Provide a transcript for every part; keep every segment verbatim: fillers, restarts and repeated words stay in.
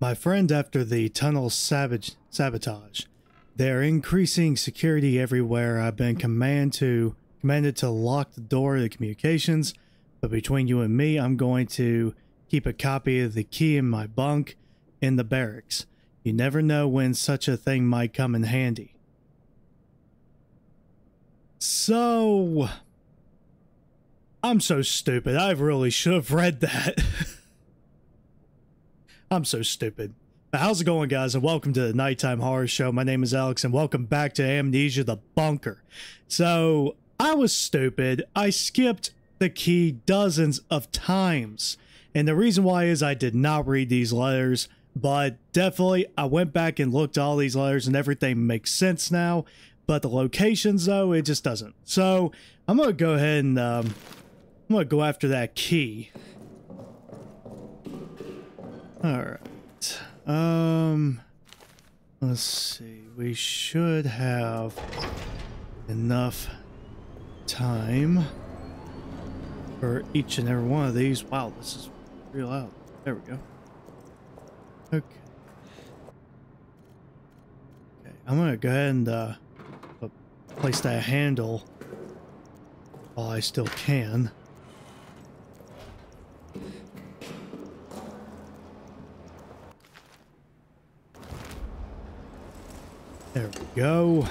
My friend after the tunnel savage sabotage. They're increasing security everywhere. I've been command to, commanded to lock the door to the communications, but between you and me, I'm going to keep a copy of the key in my bunk in the barracks. You never know when such a thing might come in handy. So... I'm so stupid. I really should have read that. I'm so stupid. How's it going, guys, and welcome to the Nighttime Horror Show. My name is Alex, and welcome back to Amnesia: The Bunker. So, I was stupid. I skipped the key dozens of times, and the reason why is I did not read these letters, but definitely I went back and looked at all these letters, and everything makes sense now, but the locations, though, it just doesn't. So, I'm going to go ahead and, um... I'm gonna go after that key. Alright. Um let's see. We should have enough time for each and every one of these. Wow, this is real loud. There we go. Okay. Okay, I'm gonna go ahead and uh place that handle while I still can. There we go.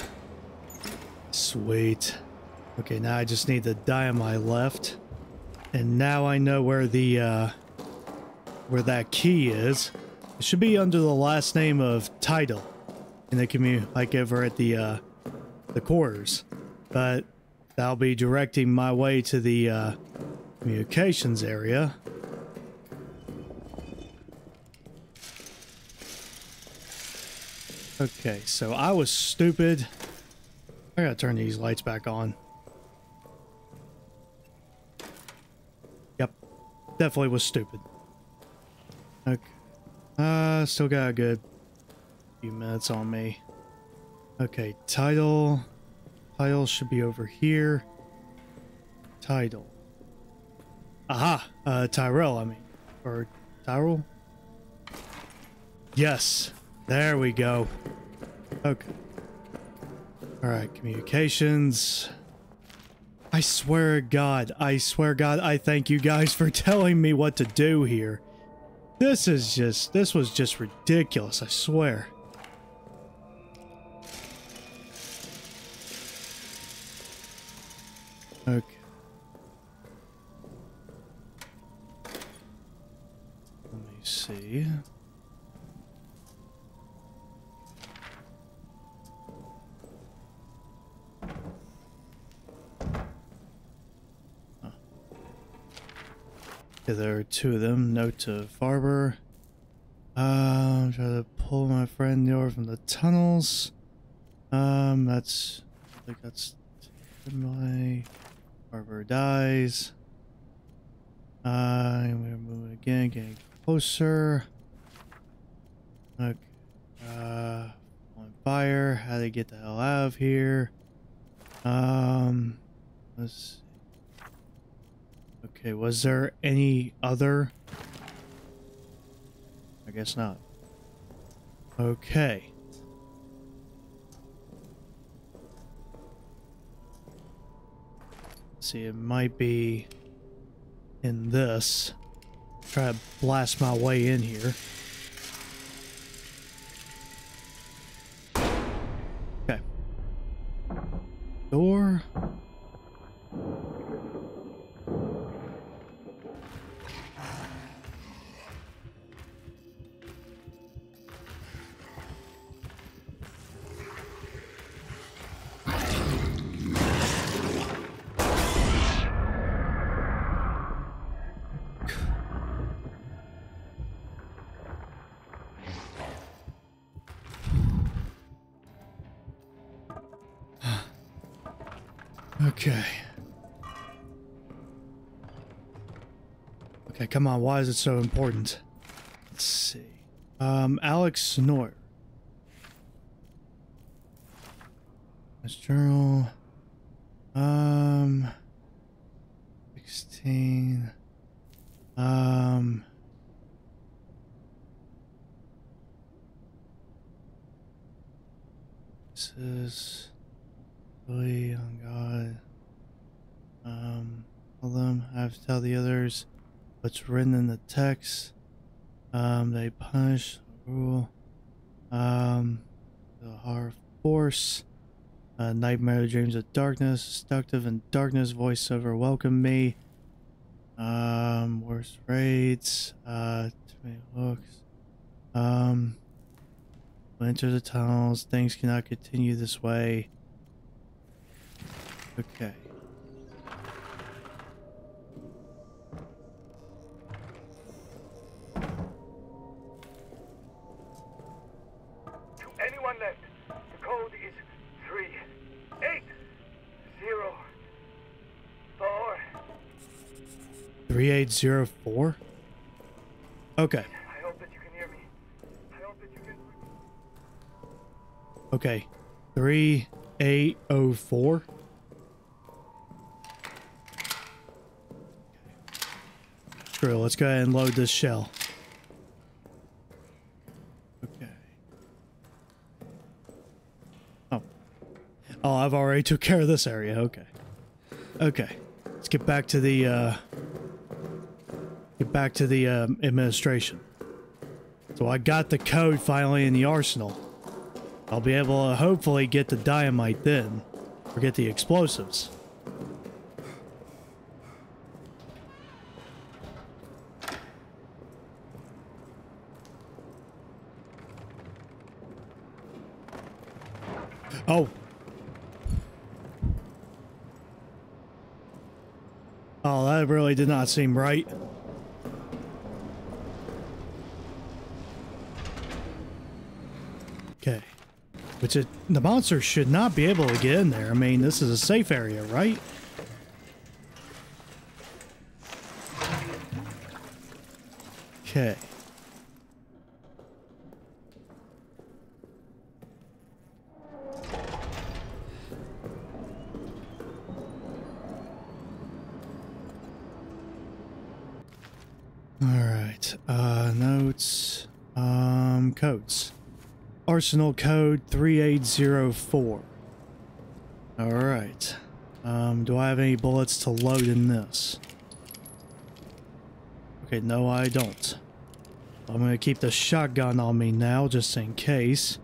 Sweet. Okay, now I just need the dynamite left. And now I know where the, uh, where that key is. It should be under the last name of Title in the community, like over at the, uh, the quarters. But that'll be directing my way to the, uh, communications area. Okay, so I was stupid. I gotta turn these lights back on. Yep. Definitely was stupid. Okay. Uh, still got a good few minutes on me. Okay, title. Title should be over here. Title. Aha! Uh, Tyrell, I mean. Or Tyrell? Yes! There we go. Okay. Alright, communications. I swear to God, I swear to God, I thank you guys for telling me what to do here. This is just, this was just ridiculous, I swear. Okay. Let me see. There are two of them. Note to Farber. Um, try to pull my friend Neor from the tunnels. Um, that's. I think that's. My Farber dies. Uh, we're moving again, getting closer. Okay. Uh, on fire. How to get the hell out of here? Um, let's. Okay, was there any other? I guess not. Okay. See, it might be in this. Try to blast my way in here. Okay. Door. Okay. Okay, come on. Why is it so important? Let's see. Um, Alex Noir. His journal. Um, sixteen. Um, Texas, Louis, on God. Um, all them, I have to tell the others what's written in the text. Um, they punish the rule. Um, the horror force. Uh, nightmare dreams of darkness, seductive and darkness, voiceover, welcome me. Um, worst raids, uh, too many looks. Um, enter the tunnels, things cannot continue this way. Okay. three eight zero four? Okay. I hope that you can hear me. I hope that you can. Okay. three eight zero four? Screw it. Let's go ahead and load this shell. Okay. Oh. Oh, I've already took care of this area. Okay. Okay. Let's get back to the, uh... Get back to the um, administration. So I got the code finally in the arsenal. I'll be able to hopefully get the dynamite then, or get the explosives. Oh. Oh, that really did not seem right. Which it, the monster should not be able to get in there. I mean, this is a safe area, right? Okay. All right. Uh, notes. Um, codes. Arsenal code three eight zero four. All right. Um, do I have any bullets to load in this? Okay, no, I don't. I'm going to keep the shotgun on me now, just in case.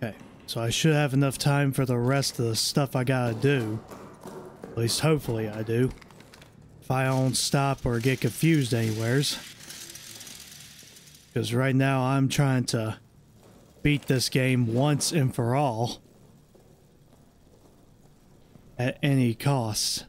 Okay, so I should have enough time for the rest of the stuff I gotta do. At least, hopefully I do. If I don't stop or get confused anywheres. Because right now I'm trying to beat this game once and for all. At any cost.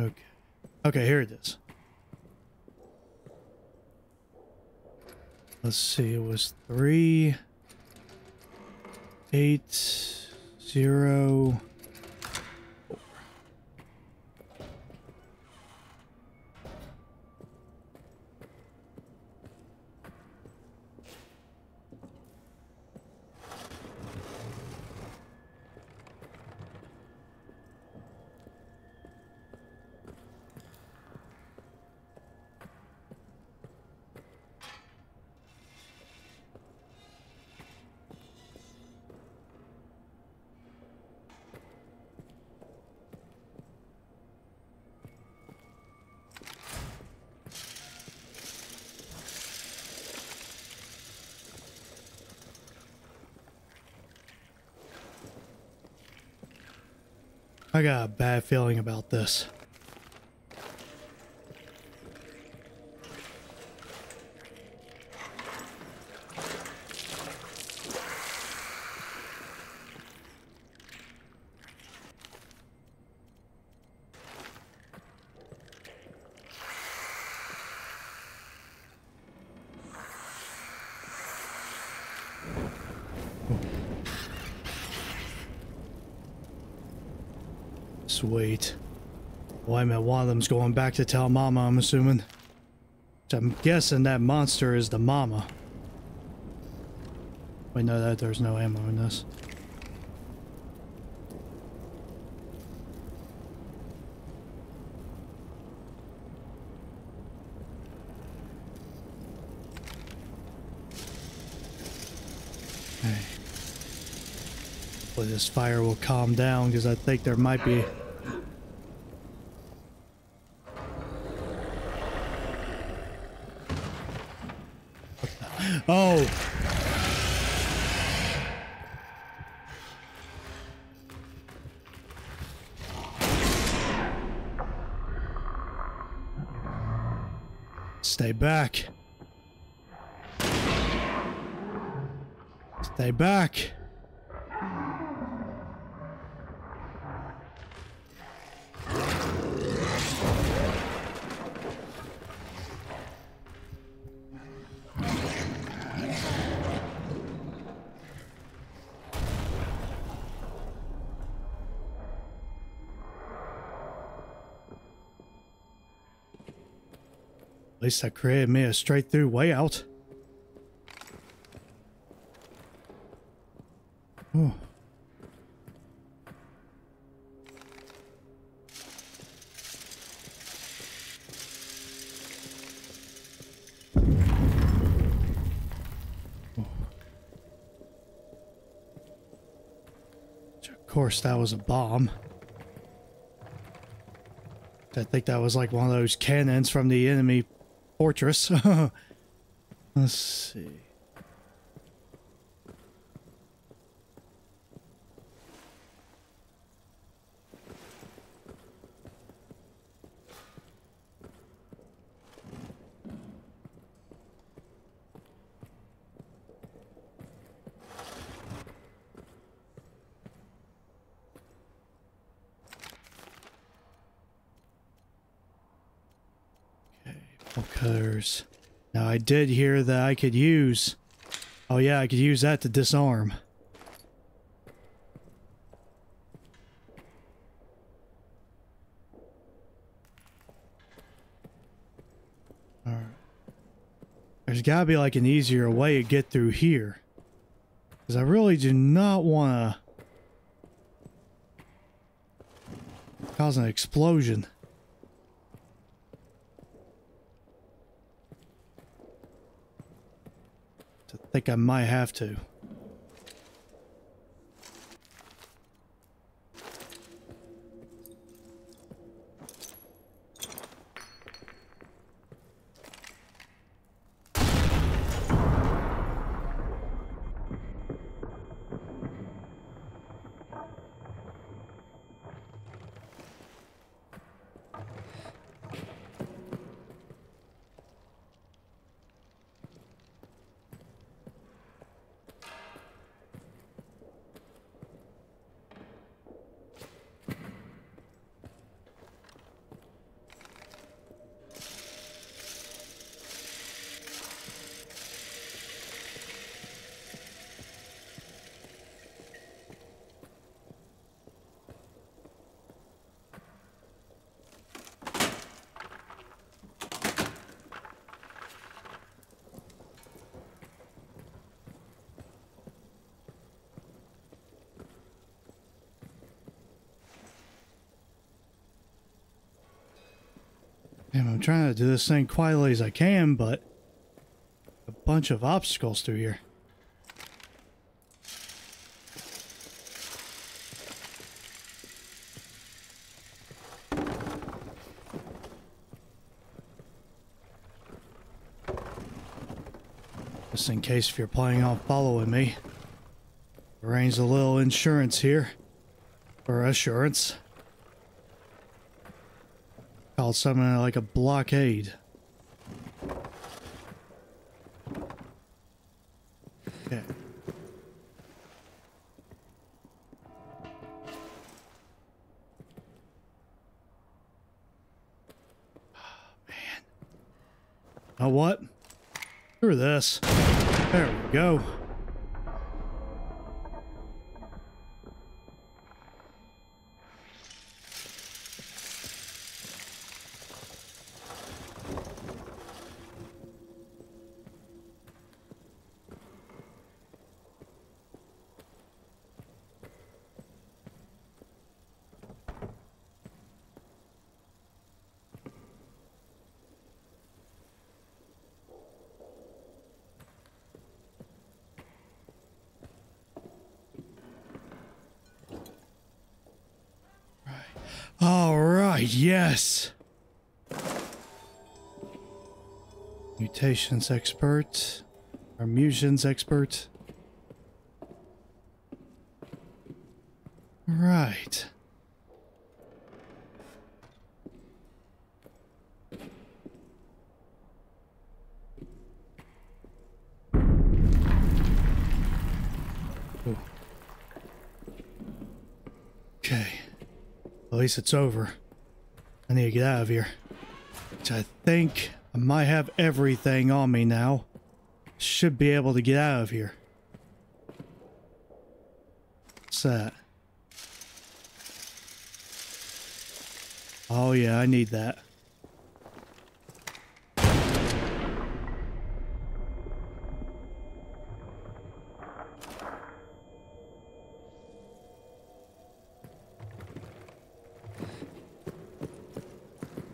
Okay. Okay, here it is. Let's see, it was three eight zero four. I got a bad feeling about this. Sweet. Wait a minute, one of them's going back to tell Mama, I'm assuming. So I'm guessing that monster is the Mama. We know that there's no ammo in this. Hey. Hopefully this fire will calm down, because I think there might be... Oh! Stay back. Stay back. At least I created me a straight through way out. Oh. Oh. Of course, that was a bomb. I think that was like one of those cannons from the enemy fortress. Let's see. Bunkers. Now I did hear that I could use... Oh yeah, I could use that to disarm. Alright. There's gotta be like an easier way to get through here. Because I really do not want to... cause an explosion. I think I might have to. Damn, I'm trying to do this thing quietly as I can, but a bunch of obstacles through here. Just in case if you're planning on following me, arrange a little insurance here, or assurance. Called something like a blockade. Okay. Oh, man. Now what? Screw this. There we go. God, yes! Mutations expert. Or mutations expert. Right. Ooh. Okay. At least it's over. I need to get out of here. Which I think I might have everything on me now. Should be able to get out of here. What's that? Oh yeah, I need that.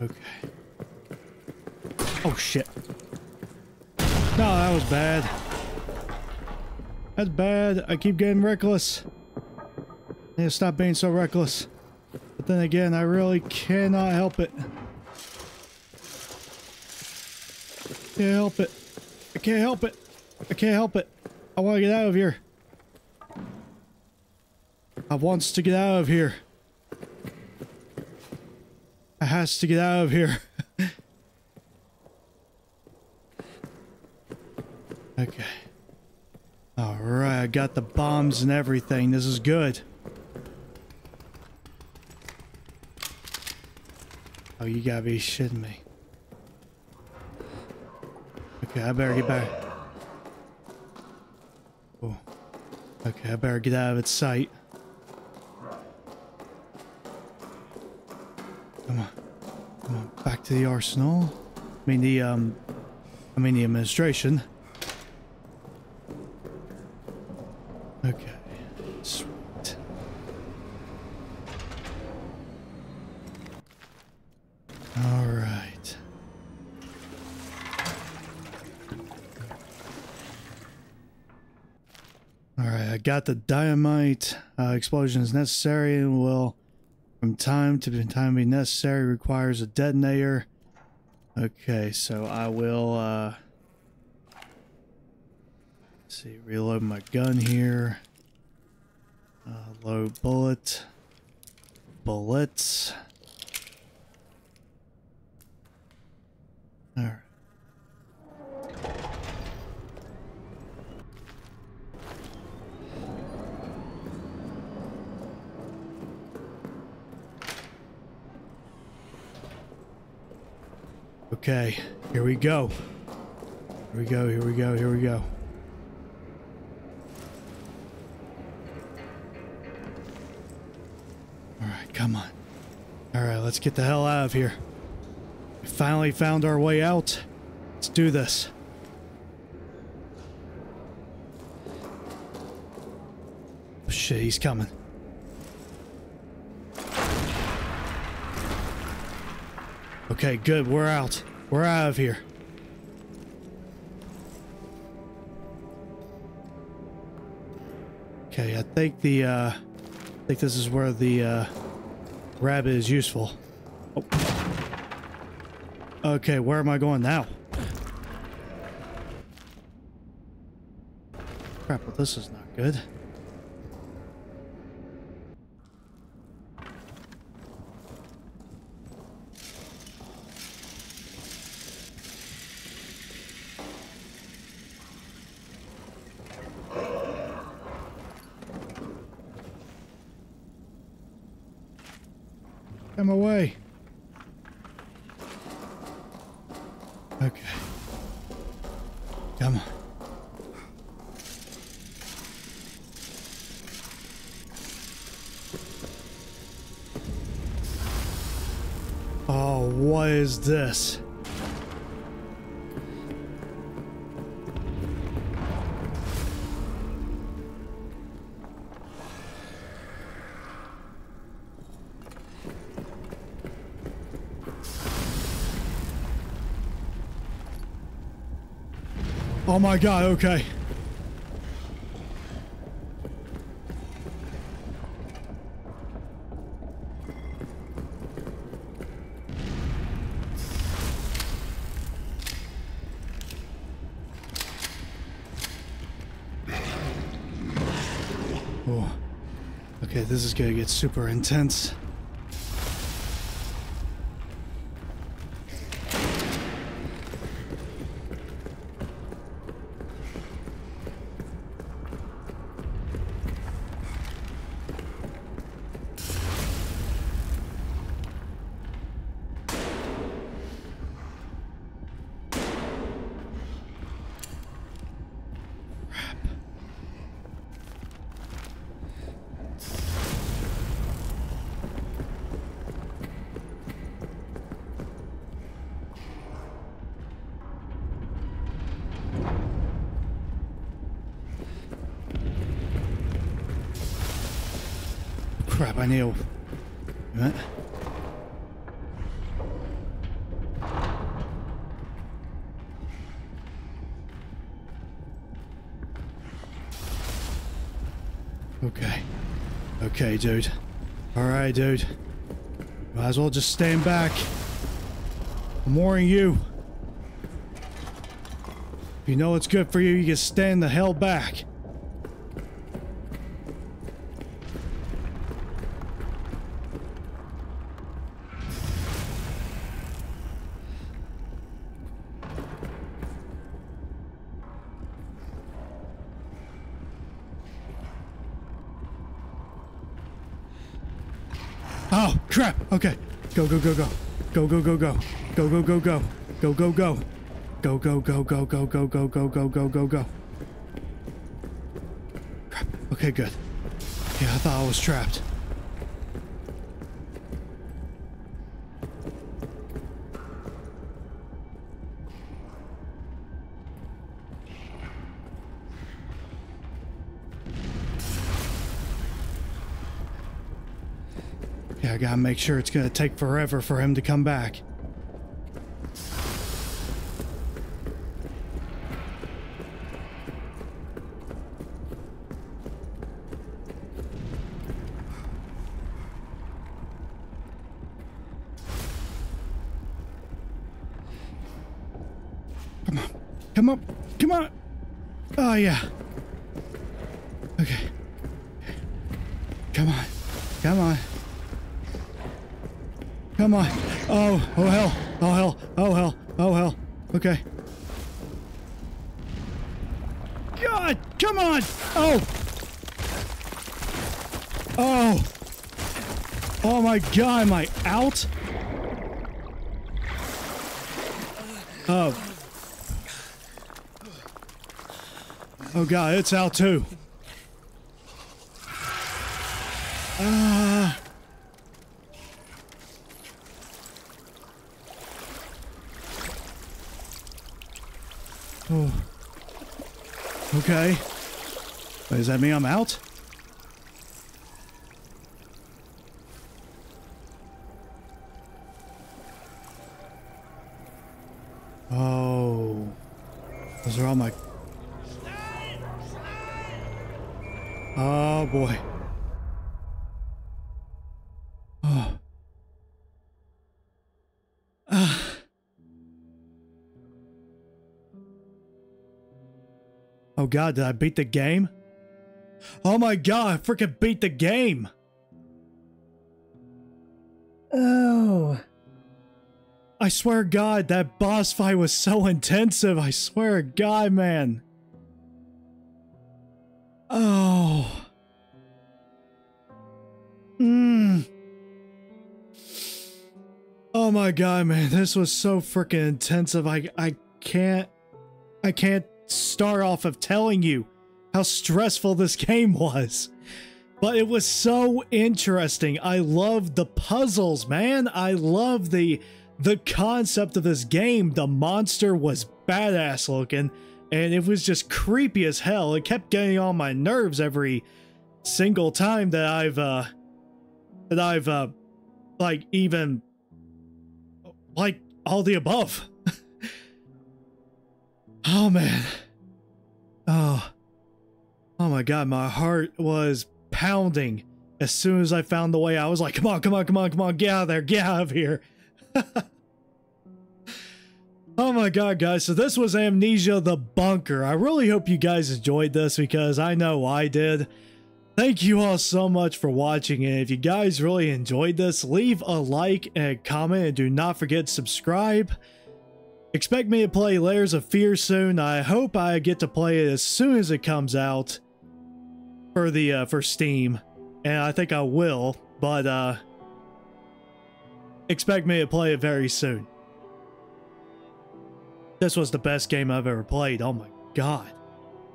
Okay. Oh shit. No, that was bad. That's bad. I keep getting reckless. I need to stop being so reckless. But then again, I really cannot help it. Can't help it. I can't help it. I can't help it. I want to get out of here. I wants to get out of here. I has to get out of here. Okay. Alright, I got the bombs and everything. This is good. Oh, you gotta be shitting me. Okay, I better get back. Oh. Okay, I better get out of its sight. Come on. Come on. Back to the arsenal. I mean the, um... I mean the administration. Okay. Sweet. All right. All right. I got the dynamite. Uh, explosion is necessary and will, from time to time, be necessary. Requires a detonator. Okay. So I will. Uh, Let's see, reload my gun here. Uh, load bullet. Bullets. Alright. Okay, here we go. Here we go, here we go, here we go. Come on. Alright, let's get the hell out of here. We finally found our way out. Let's do this. Oh, shit, he's coming. Okay, good. We're out. We're out of here. Okay, I think the, uh... I think this is where the, uh... rabbit is useful. Oh. Okay, where am I going now? Crap, well, this is not good. Come away. Okay. Come on. Oh, what is this? Oh my God, okay. Oh. Okay, this is gonna get super intense. Crap, I kneel. Right. Okay. Okay, dude. Alright, dude. Might as well just stand back. I'm warning you. If you know it's good for you, you can stand the hell back. Oh, crap! Okay. Go, go, go, go. Go, go, go, go. Go, go, go, go. Go, go, go. Go, go, go, go, go, go, go, go, go, go, go, go. Crap. Okay, good. Yeah, I thought I was trapped. Yeah, I gotta make sure it's gonna take forever for him to come back. Come on. Come on. Come on. Oh, yeah. Okay. Come on. Come on. Come on. Oh, oh hell. Oh hell. Oh hell. Oh hell. Okay. God, come on. Oh. Oh. Oh my God, am I out? Oh. Oh God, it's out too. Ah. Uh, Oh. Okay. Wait, does that mean I'm out? Oh. Those are all my... Oh, boy. Oh. Ah. Oh God, did I beat the game? Oh my God, I freaking beat the game! Oh. I swear to God, that boss fight was so intensive, I swear to God, man. Oh. Mmm. Oh my God, man, this was so freaking intensive, I, I can't... I can't... start off of telling you how stressful this game was, but it was so interesting. I loved the puzzles, man. I love the the concept of this game. The monster was badass looking and it was just creepy as hell. It kept getting on my nerves every single time that I've uh that I've uh like even like all the above. Oh man. Oh. Oh my God, my heart was pounding as soon as I found the way. I was like, come on, come on, come on, come on, get out of there, get out of here. Oh my God, guys. So this was Amnesia: The Bunker. I really hope you guys enjoyed this because I know I did. Thank you all so much for watching, and if you guys really enjoyed this, leave a like and a comment, and do not forget to subscribe. Expect me to play Layers of Fear soon. I hope I get to play it as soon as it comes out for the uh, for Steam, and I think I will, but uh, expect me to play it very soon. This was the best game I've ever played, oh my god.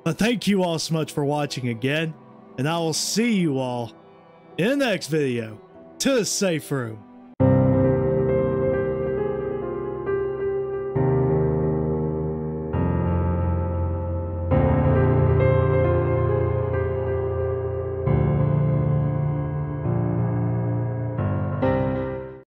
But thank you all so much for watching again. And I will see you all in the next video. To the safe room.